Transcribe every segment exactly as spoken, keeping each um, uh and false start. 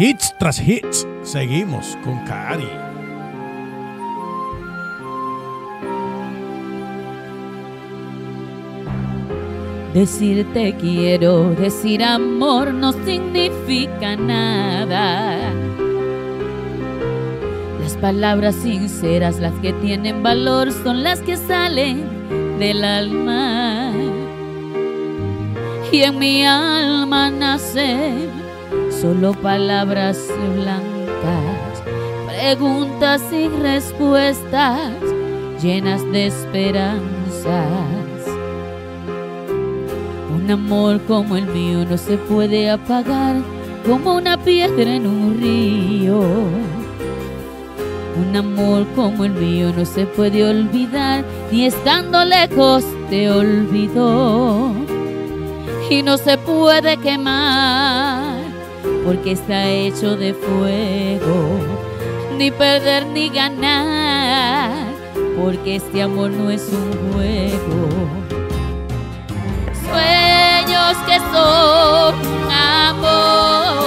Hits tras hits. Seguimos con Cari. Decirte quiero, decir amor no significa nada. Las palabras sinceras, las que tienen valor, son las que salen del alma. Y en mi alma nacen solo palabras blancas, preguntas sin respuestas, llenas de esperanzas. Un amor como el mío no se puede apagar, como una piedra en un río. Un amor como el mío no se puede olvidar, ni estando lejos te olvidó. Y no se puede quemar, porque está hecho de fuego. Ni perder ni ganar, porque este amor no es un juego. Sueños que son amor,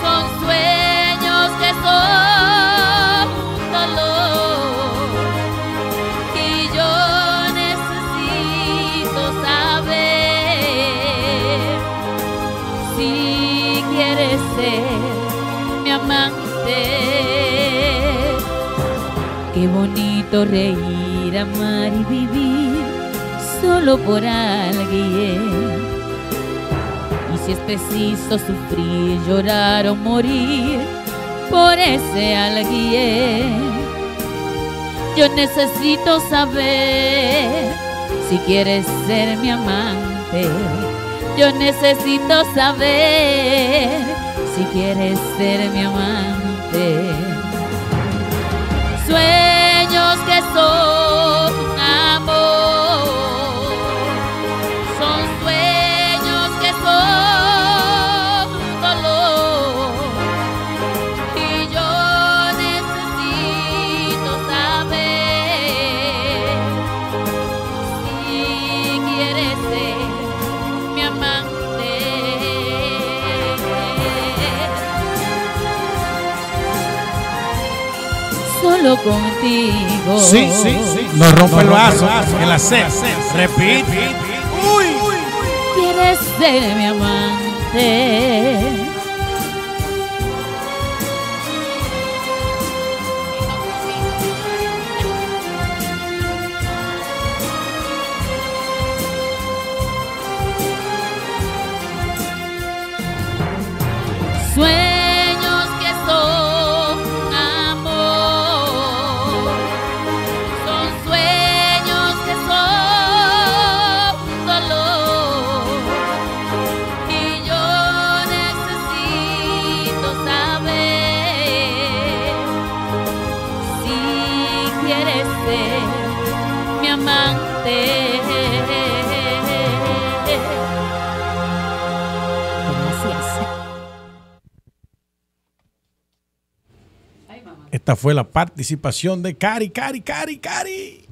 son sueños que son dolor, y yo necesito saber si quieres ser mi amante. Qué bonito reír, amar y vivir solo por alguien. Y si es preciso sufrir, llorar o morir por ese alguien, yo necesito saber si quieres ser mi amante. Yo necesito saber si quieres ser mi amante. Sueños que son amor, contigo. Sí, sí, sí. No rompe el vaso, en la sed. Repite. Uy. Quieres ser mi amante. Sueño. Esta fue la participación de Cari, Cari, Cari, Cari.